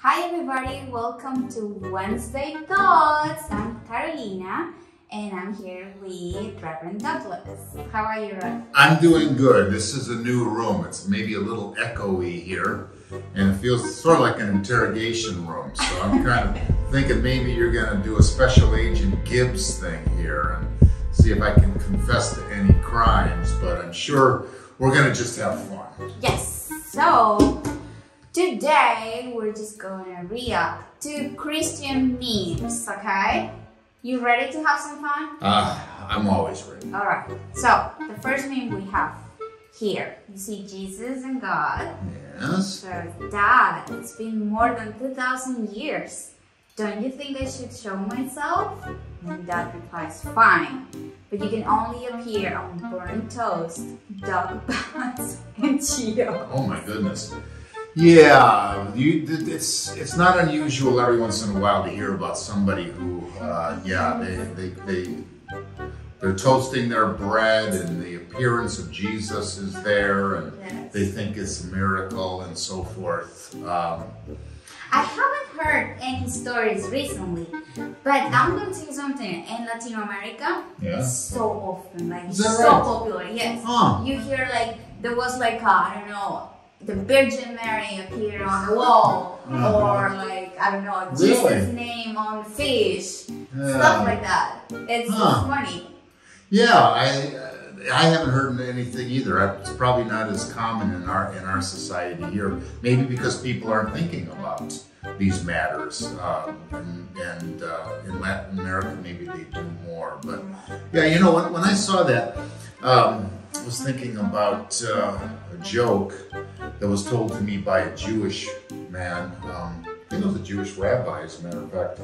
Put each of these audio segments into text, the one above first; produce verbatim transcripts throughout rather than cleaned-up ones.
Hi everybody, welcome to Wednesday Thoughts. I'm Carolina and I'm here with Reverend Douglas. How are you, Reverend? I'm doing good. This is a new room. It's maybe a little echoey here and it feels sort of like an interrogation room. So I'm kind of thinking maybe you're going to do a Special Agent Gibbs thing here and see if I can confess to any crimes, but I'm sure we're going to just have fun. Yes. So today, we're just gonna react to Christian memes, okay? You ready to have some fun? Ah, uh, I'm always ready. All right, so the first meme we have here, you see Jesus and God. Yes. So Dad, it's been more than two thousand years. Don't you think I should show myself? And Dad replies, fine, but you can only appear on burnt toast, dog buns, and Cheetos. Oh my goodness. Yeah, you, it's it's not unusual every once in a while to hear about somebody who, uh, yeah, they, they, they, they're toasting their bread and the appearance of Jesus is there and yes, they think it's a miracle and so forth. Um, I haven't heard any stories recently, but I'm going to say something in Latin America, yeah, so often, like it's so right? popular, yes. Huh. You hear like, there was like, a, I don't know, the Virgin Mary appeared on the wall, uh-huh, or like, I don't know, Jesus' really? name on fish, uh, stuff like that. It's huh. funny. Yeah, I I haven't heard anything either. It's probably not as common in our in our society here. Maybe because people aren't thinking about these matters, um, and, and uh, in Latin America maybe they do more. But yeah, you know, when when I saw that, um, I was thinking about uh, a joke that was told to me by a Jewish man. Um, I think it was a Jewish rabbi, as a matter of fact,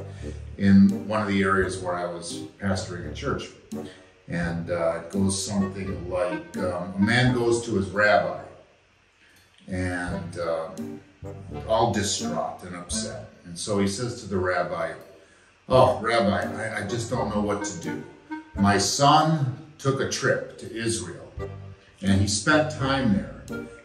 in one of the areas where I was pastoring a church. And uh, it goes something like, um, a man goes to his rabbi and um, all distraught and upset. And so he says to the rabbi, oh, Rabbi, I, I just don't know what to do. My son took a trip to Israel and he spent time there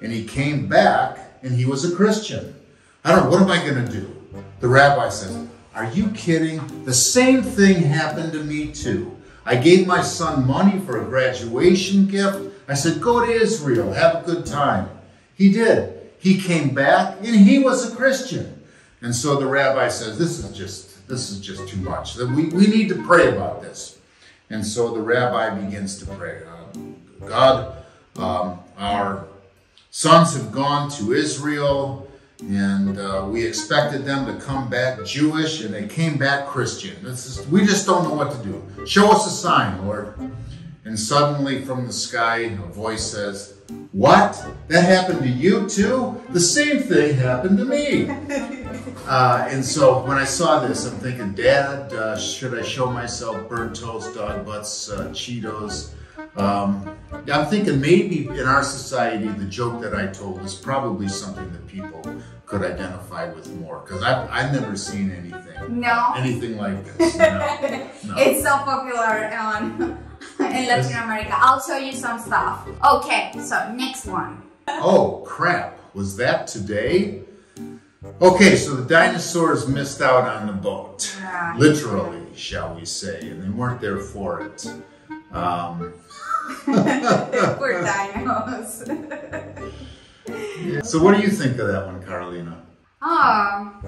and he came back and he was a Christian. I don't know, what am I going to do? The rabbi says, are you kidding? The same thing happened to me too. I gave my son money for a graduation gift. I said, go to Israel, have a good time. He did. He came back and he was a Christian. And so the rabbi says, this is just, this is just too much. We, we need to pray about this. And so the rabbi begins to pray. Uh, God, um, our sons have gone to Israel and uh, we expected them to come back Jewish and they came back Christian. This is, we just don't know what to do. Show us a sign, Lord. And suddenly from the sky, a voice says, what? That happened to you too? The same thing happened to me. Uh, and so when I saw this, I'm thinking, Dad, uh, should I show myself burnt toast, dog butts, uh, Cheetos? Um, I'm thinking maybe in our society, the joke that I told is probably something that people could identify with more, because I've, I've never seen anything, no, anything like this. No. No. It's so popular on, in Latin America. I'll show you some stuff. Okay, so next one. Oh, crap. Was that today? Okay, so the dinosaurs missed out on the boat, yeah, literally, shall we say, and they weren't there for it. Um, Poor dinos. Yeah. So what do you think of that one, Carolina? Oh,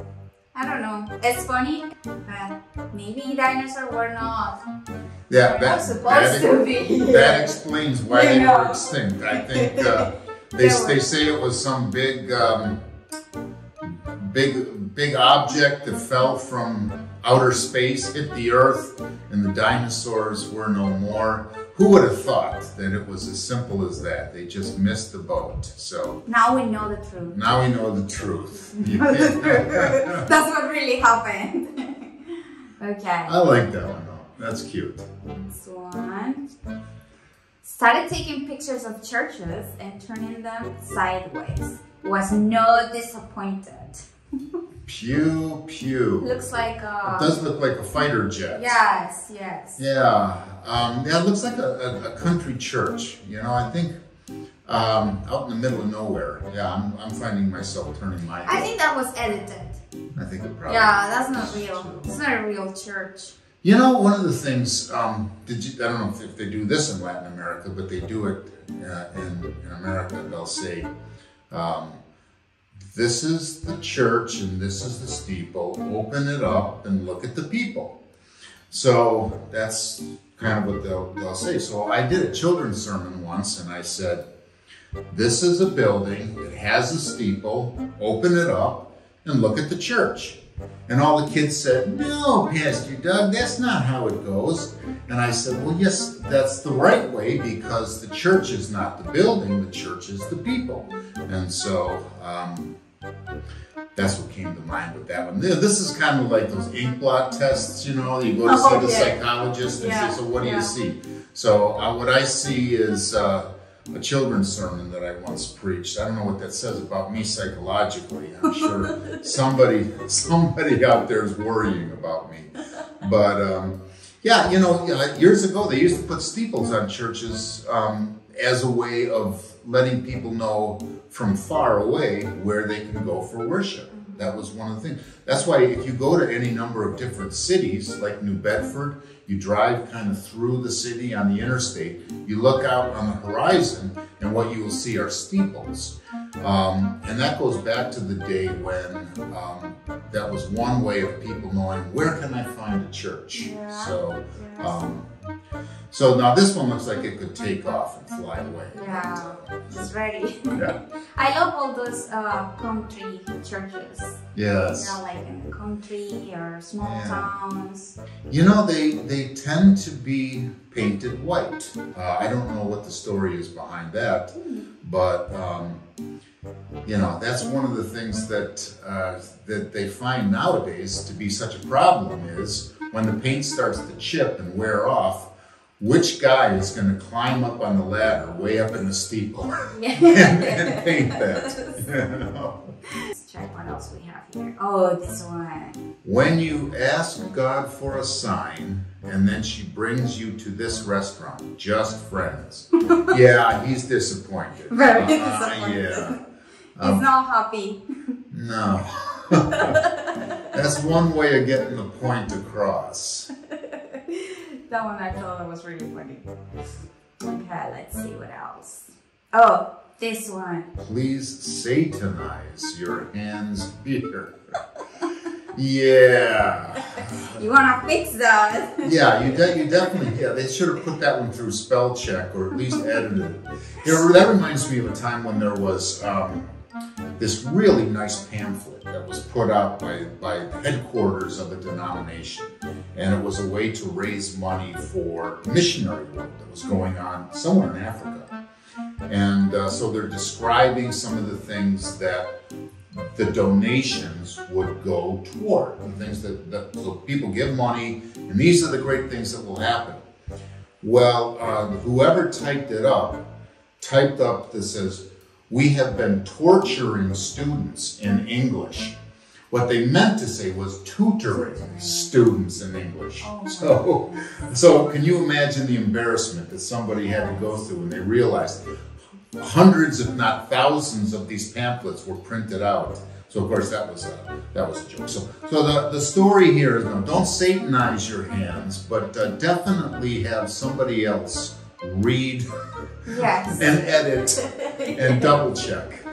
I don't know. It's funny, but maybe dinosaurs were not. Yeah, that, not supposed that, to be. That explains why you they know. were extinct. I think uh, they, they say it was some big, um, big, big object that fell from outer space, hit the earth, and the dinosaurs were no more. Who would have thought that it was as simple as that? They just missed the boat. So now we know the truth. Now we know the truth. That's what really happened. Okay. I like that one though. That's cute. Next one. Started taking pictures of churches and turning them sideways. Was not disappointed. Pew, pew. Looks like a... It does look like a fighter jet. Yes, yes. Yeah. Um, yeah, it looks like a, a, a country church. You know, I think Um, out in the middle of nowhere. Yeah, I'm, I'm finding myself turning my head. I think that was edited. I think it probably. Yeah, that's not real. It's not a real church. You know, one of the things, um, did you, I don't know if, if they do this in Latin America, but they do it uh, in, in America. They'll say, um, this is the church and this is the steeple. Open it up and look at the people. So that's kind of what they'll, they'll say. So I did a children's sermon once and I said, this is a building, it has a steeple, open it up and look at the church. And all the kids said, no, Pastor Doug, that's not how it goes. And I said, well, yes, that's the right way because the church is not the building, the church is the people. And so um, that's what came to mind with that one. This is kind of like those inkblot tests, you know, you go to oh, see the yeah. psychologist and yeah. say, so what do yeah. you see? So uh, what I see is... Uh, a children's sermon that I once preached. I don't know what that says about me psychologically. I'm sure somebody somebody out there is worrying about me. But um, yeah, you know, years ago they used to put steeples on churches um, as a way of letting people know from far away where they can go for worship. That was one of the things. That's why if you go to any number of different cities, like New Bedford, you drive kind of through the city on the interstate, you look out on the horizon, and what you will see are steeples. Um, and that goes back to the day when um, that was one way of people knowing, where can I find a church? Yeah. So, um, so now this one looks like it could take off and fly away. Yeah, it's ready. Yeah. I love all those uh, country churches. Yes. You know, like in the country or small yeah. towns. You know, they they tend to be painted white. Uh, I don't know what the story is behind that, but um, you know, that's one of the things that uh, that they find nowadays to be such a problem is when the paint starts to chip and wear off. Which guy is going to climb up on the ladder way up in the steeple and, and paint that? You know? Let's check what else we have here. Oh, this one. When you ask God for a sign, and then she brings you to this restaurant, just friends. Yeah, he's disappointed. Very disappointed. Uh, yeah. Um, he's not happy. No. That's one way of getting the point across. That one I thought was really funny. Okay, let's see what else. Oh, this one. Please satanize your hands here. Yeah. You want to fix that? Yeah, you, de you definitely, yeah, they should have put that one through spell check or at least edited it. You know, that reminds me of a time when there was um, this really nice pamphlet that was put out by, by headquarters of a denomination. And it was a way to raise money for missionary work that was going on somewhere in Africa. And uh, so they're describing some of the things that the donations would go toward. The things that, that look, people give money, and these are the great things that will happen. Well, uh, whoever typed it up, typed up that says, we have been torturing students in English. What they meant to say was tutoring students in English. So, so can you imagine the embarrassment that somebody had to go through when they realized hundreds, if not thousands, of these pamphlets were printed out? So, of course, that was a, that was a joke. So, so the, the story here is, no, don't satanize your hands, but uh, definitely have somebody else read yes. and edit and double check.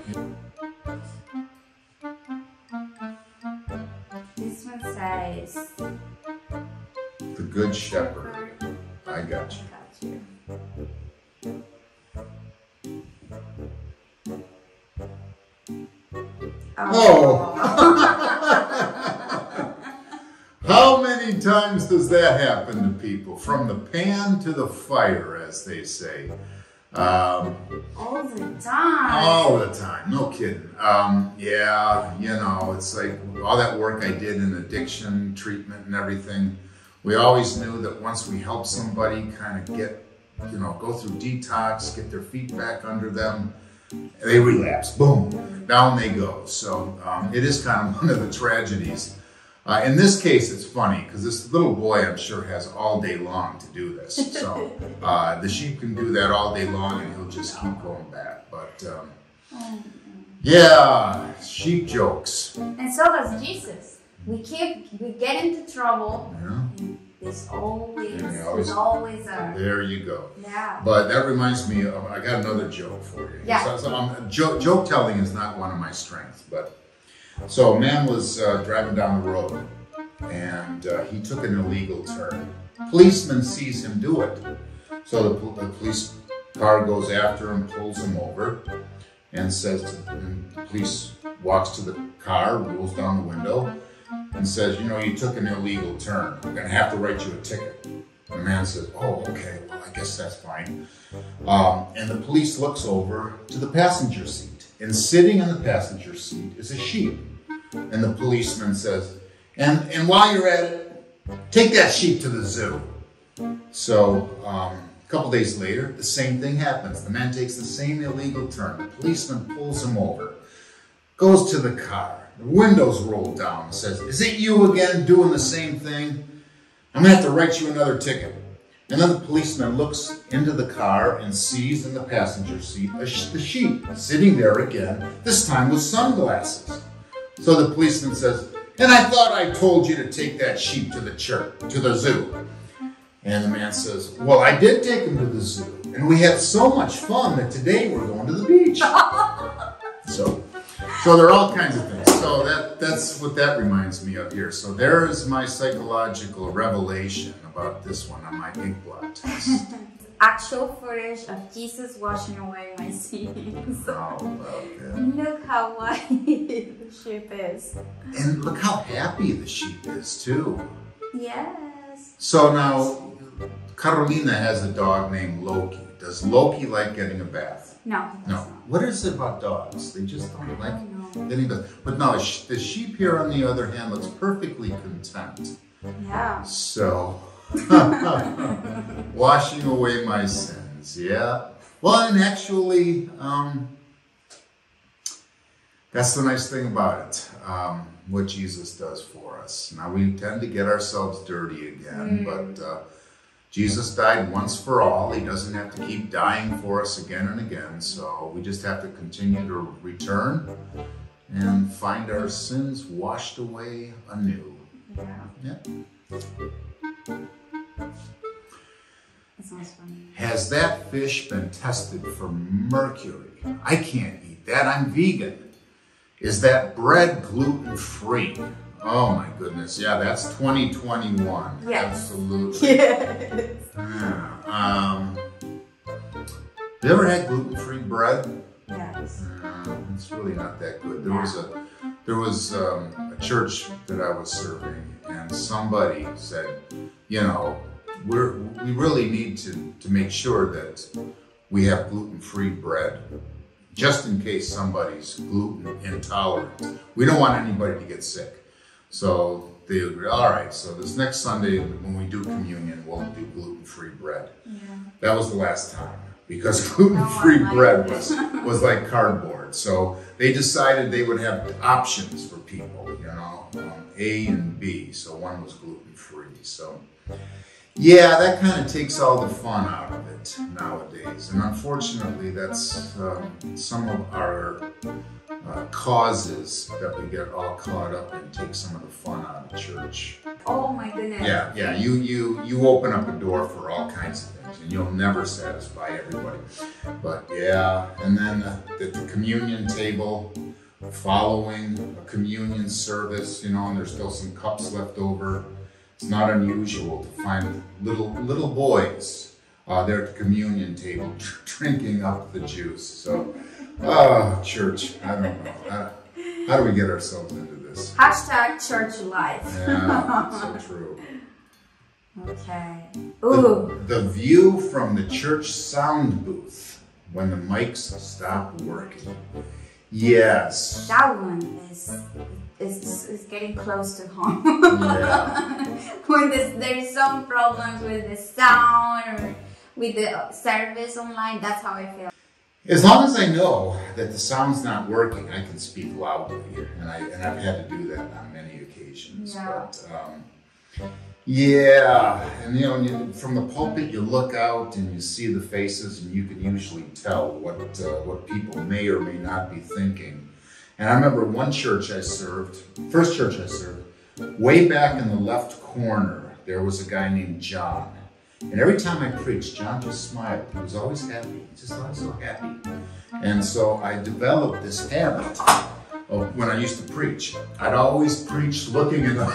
The Good Shepherd. I got you. Got you. Oh! How many times does that happen to people? From the pan to the fire, as they say. Um, all the time. All the time. No kidding. Um, yeah, you know, it's like all that work I did in addiction treatment and everything. We always knew that once we help somebody kind of get, you know, go through detox, get their feet back under them, they relapse. Boom. Down they go. So um, it is kind of one of the tragedies. Uh, in this case, it's funny because this little boy, I'm sure, has all day long to do this. So uh, the sheep can do that all day long and he'll just keep going back. But um, mm. yeah, sheep jokes. And so does Jesus. We keep we get into trouble. Yeah. There's always, always, always a... There you go. Yeah. But that reminds me of, I got another joke for you. Yeah. So, so I'm, joke, joke telling is not one of my strengths, but... So a man was uh, driving down the road, and uh, he took an illegal turn. Policeman sees him do it. So the, the police car goes after him, pulls him over, and says to the, and the police walks to the car, rolls down the window, and says, you know, you took an illegal turn. We're going to have to write you a ticket. The man says, oh, okay, well, I guess that's fine. Um, and the police looks over to the passenger seat. And sitting in the passenger seat is a sheep. And the policeman says, and, and while you're at it, take that sheep to the zoo. So um, a couple days later, the same thing happens. The man takes the same illegal turn. The policeman pulls him over, goes to the car. The windows rolled down and says, is it you again doing the same thing? I'm going to have to write you another ticket. And then the policeman looks into the car and sees in the passenger seat a sh the sheep sitting there again, this time with sunglasses. So the policeman says, and I thought I told you to take that sheep to the church, to the zoo. And the man says, well, I did take him to the zoo. And we had so much fun that today we're going to the beach. So, so there are all kinds of things. So that, that's what that reminds me of here. So there is my psychological revelation about this one on my ink blot test. Actual footage of Jesus washing away my sins. Oh, okay. Look how white the sheep is. And look how happy the sheep is too. Yes. So now, Carolina has a dog named Loki. Does Loki like getting a bath? No. No. What is it about dogs? They just don't like getting a bath. But no, the sheep here, on the other hand, looks perfectly content. Yeah. So, washing away my sins, yeah? Well, and actually, um, that's the nice thing about it, um, what Jesus does for us. Now, we tend to get ourselves dirty again, mm. but... Uh, Jesus died once for all. He doesn't have to keep dying for us again and again. So we just have to continue to return and find our sins washed away anew. Yeah. Yeah. That sounds funny. Has that fish been tested for mercury? I can't eat that. I'm vegan. Is that bread gluten-free? Oh my goodness, yeah, that's twenty twenty-one. Yes. Absolutely. Yes. Yeah. Um, you ever had gluten-free bread? Yes. Uh, it's really not that good. There was a there was um, a church that I was serving, and somebody said, you know, we're we really need to, to make sure that we have gluten-free bread, just in case somebody's gluten intolerant. We don't want anybody to get sick. So they agree, all right, so this next Sunday when we do communion, we'll do gluten-free bread. Yeah. That was the last time, because gluten-free oh, bread was, was like cardboard. So they decided they would have options for people, you know, um, A and B. So one was gluten-free. So yeah, that kind of takes all the fun out of it nowadays. And unfortunately, that's uh, some of our... Uh, causes that we get all caught up and take some of the fun out of church. Oh my goodness. Yeah, yeah, you you you open up a door for all kinds of things, and you'll never satisfy everybody. But yeah, and then at the, the communion table, following a communion service, you know, and there's still some cups left over. It's not unusual to find little little boys uh, there at the communion table drinking up the juice. So. Oh, church. I don't know. How, how do we get ourselves into this? Hashtag church life. Yeah, so true. Okay. Ooh. The, the view from the church sound booth when the mics stop working. Yes. That one is, is, is getting close to home. Yeah. When this, there's some problems with the sound or with the service online, that's how I feel. As long as I know that the sound's not working, I can speak loudly, and, I, and I've had to do that on many occasions. Yeah. But um, Yeah, and you know, you, from the pulpit, you look out and you see the faces, and you can usually tell what uh, what people may or may not be thinking. And I remember one church I served, first church I served, way back in the left corner, there was a guy named John. And every time I preached, John just smiled. He was always happy. He just always so happy. And so I developed this habit. Oh, when I used to preach, I'd always preach looking in the,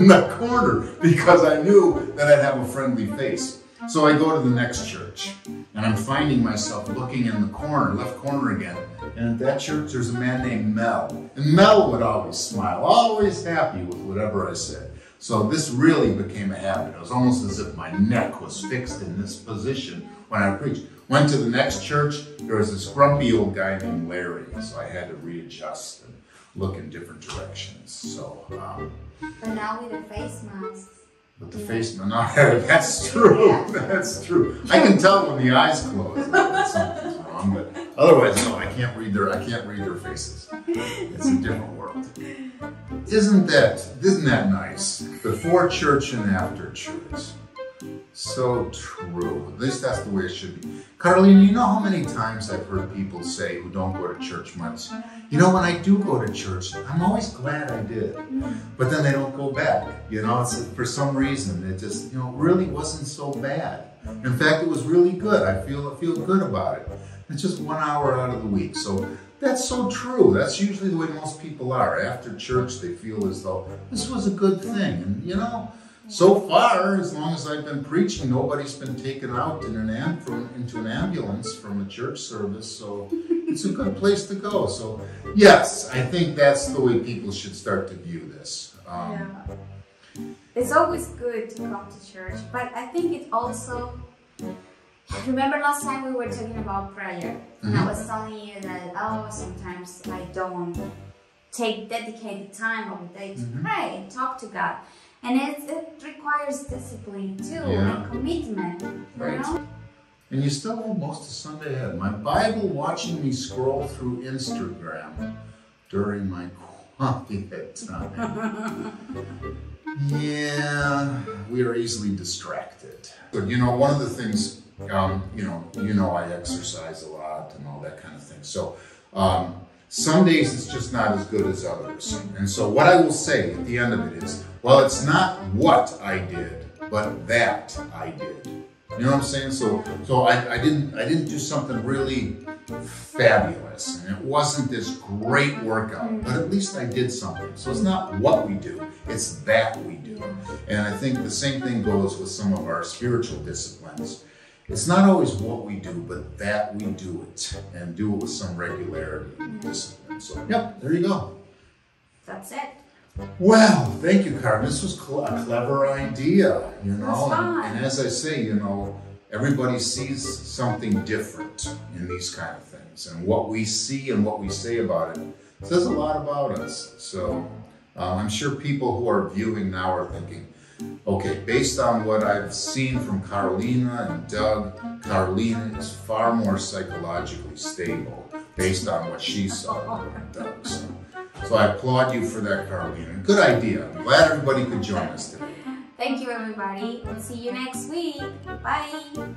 in the corner because I knew that I'd have a friendly face. So I go to the next church, and I'm finding myself looking in the corner, left corner again. And at that church, there's a man named Mel. And Mel would always smile, always happy with whatever I said. So this really became a habit. It was almost as if my neck was fixed in this position when I preached. Went to the next church, there was this grumpy old guy named Larry, so I had to readjust and look in different directions. So, um, but now with the face masks. But the face mask, no, that's true, that's true. I can tell when the eyes close that something's wrong, but otherwise, no, I can't read their, I can't read their faces. It's a different world. Isn't that, isn't that nice? Before church and after church. So true. At least that's the way it should be. Carolina, you know how many times I've heard people say who don't go to church much, you know, when I do go to church, I'm always glad I did. But then they don't go back. You know, it's, for some reason, it just, you know, really wasn't so bad. In fact, it was really good. I feel, I feel good about it. It's just one hour out of the week. So that's so true. That's usually the way most people are. After church, they feel as though this was a good thing. And, you know, so far, as long as I've been preaching, nobody's been taken out in an am from, into an ambulance from a church service, so it's a good place to go. So, yes, I think that's the way people should start to view this. Um, yeah. It's always good to come to church, but I think it also... Remember last time we were talking about prayer, and mm-hmm. I was telling you that, oh, sometimes I don't take dedicated time of the day to mm-hmm. pray and talk to God. And it, it requires discipline, too, yeah. and commitment, right. you know? And you still have most of Sunday ahead. My Bible watching me scroll through Instagram during my quiet time. Yeah, we are easily distracted. But, you know, one of the things, um, you know, you know I exercise a lot and all that kind of thing. So, um, some days it's just not as good as others. And so what I will say at the end of it is, well, it's not what I did, but that I did. You know what I'm saying? So, so I, I didn't, I didn't do something really fabulous, and it wasn't this great workout, but at least I did something. So it's not what we do, it's that we do. And I think the same thing goes with some of our spiritual disciplines. It's not always what we do, but that we do it, and do it with some regularity and discipline. So, yep, there you go. That's it. Well, thank you, Carmen. This was cl a clever idea, you know, and, and as I say, you know, everybody sees something different in these kind of things, and what we see and what we say about it says a lot about us. So, um, I'm sure people who are viewing now are thinking, okay, based on what I've seen from Carolina and Doug, Carolina is far more psychologically stable based on what she saw from Doug. So, so I applaud you for that, Carolina. Good idea. I'm glad everybody could join us today. Thank you, everybody. We'll see you next week. Bye.